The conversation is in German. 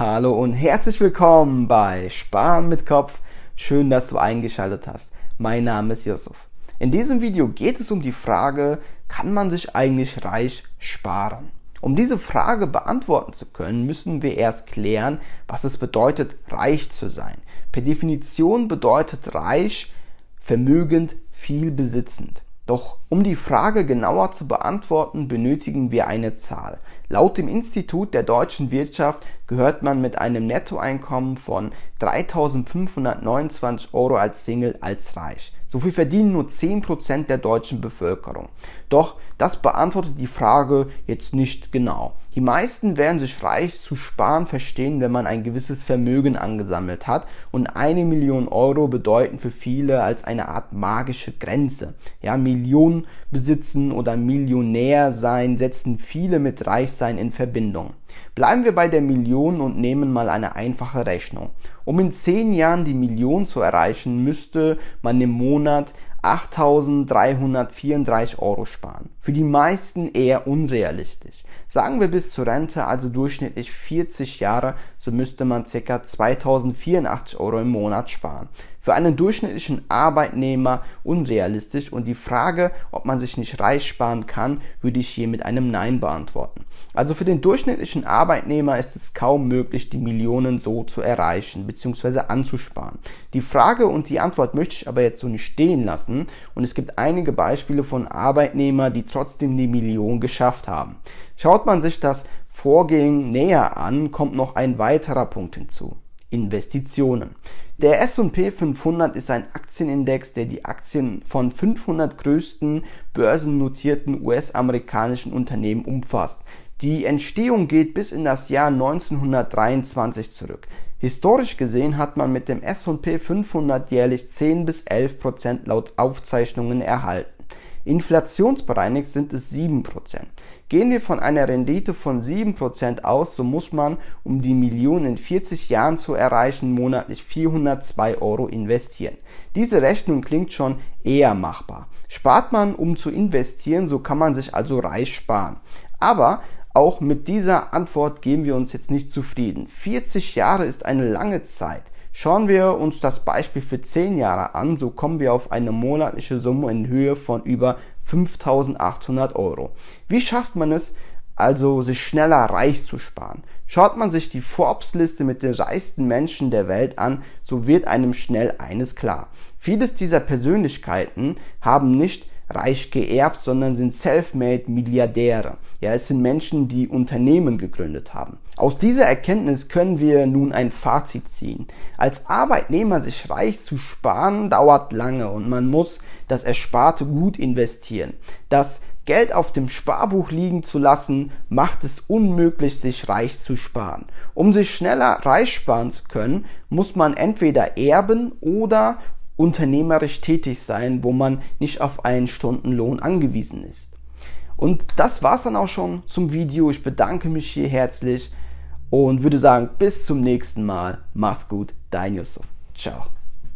Hallo und herzlich willkommen bei Sparen mit Kopf. Schön, dass du eingeschaltet hast. Mein Name ist Josef. In diesem Video geht es um die Frage, kann man sich eigentlich reich sparen? Um diese Frage beantworten zu können, müssen wir erst klären, was es bedeutet, reich zu sein. Per Definition bedeutet reich, vermögend, viel besitzend. Doch um die Frage genauer zu beantworten, benötigen wir eine Zahl. Laut dem Institut der Deutschen Wirtschaft gehört man mit einem Nettoeinkommen von 3.529 € als Single als reich. So viel verdienen nur 10% der deutschen Bevölkerung. Doch das beantwortet die Frage jetzt nicht genau. Die meisten werden sich reich zu sparen verstehen, wenn man ein gewisses Vermögen angesammelt hat. Und 1 Million € bedeuten für viele als eine Art magische Grenze. Ja, Millionen besitzen oder Millionär sein setzen viele mit Reichsein in Verbindung. Bleiben wir bei der Million und nehmen mal eine einfache Rechnung. Um in 10 Jahren die Million zu erreichen, müsste man im Monat 8.334 € sparen. Für die meisten eher unrealistisch. Sagen wir bis zur Rente, also durchschnittlich 40 Jahre, so müsste man ca. 2.084 € im Monat sparen. Für einen durchschnittlichen Arbeitnehmer unrealistisch, und die Frage, ob man sich nicht reich sparen kann, würde ich hier mit einem Nein beantworten. Also für den durchschnittlichen Arbeitnehmer ist es kaum möglich, die Millionen so zu erreichen bzw. anzusparen. Die Frage und die Antwort möchte ich aber jetzt so nicht stehen lassen, und es gibt einige Beispiele von Arbeitnehmern, die trotzdem die Million geschafft haben. Schaut man sich das Vorgehen näher an, kommt noch ein weiterer Punkt hinzu: Investitionen. Der S&P 500 ist ein Aktienindex, der die Aktien von 500 größten börsennotierten US-amerikanischen Unternehmen umfasst. Die Entstehung geht bis in das Jahr 1923 zurück. Historisch gesehen hat man mit dem S&P 500 jährlich 10 bis 11% laut Aufzeichnungen erhalten. Inflationsbereinigt sind es 7%. Gehen wir von einer Rendite von 7% aus, so muss man, um die Million in 40 Jahren zu erreichen, monatlich 402 € investieren. Diese Rechnung klingt schon eher machbar. Spart man, um zu investieren, so kann man sich also reich sparen. Aber auch mit dieser Antwort geben wir uns jetzt nicht zufrieden. 40 Jahre ist eine lange Zeit. Schauen wir uns das Beispiel für 10 Jahre an, so kommen wir auf eine monatliche Summe in Höhe von über 5.800 €. Wie schafft man es also, sich schneller reich zu sparen? Schaut man sich die Forbes-Liste mit den reichsten Menschen der Welt an, so wird einem schnell eines klar. Vieles dieser Persönlichkeiten haben nicht reich geerbt, sondern sind Selfmade-Milliardäre. Ja, es sind Menschen, die Unternehmen gegründet haben. Aus dieser Erkenntnis können wir nun ein Fazit ziehen. Als Arbeitnehmer sich reich zu sparen, dauert lange, und man muss das Ersparte gut investieren. Das Geld auf dem Sparbuch liegen zu lassen, macht es unmöglich, sich reich zu sparen. Um sich schneller reich sparen zu können, muss man entweder erben oder unternehmerisch tätig sein, wo man nicht auf einen Stundenlohn angewiesen ist. Und das war's dann auch schon zum Video. Ich bedanke mich hier herzlich und würde sagen, bis zum nächsten Mal. Mach's gut, dein Yusuf. Ciao.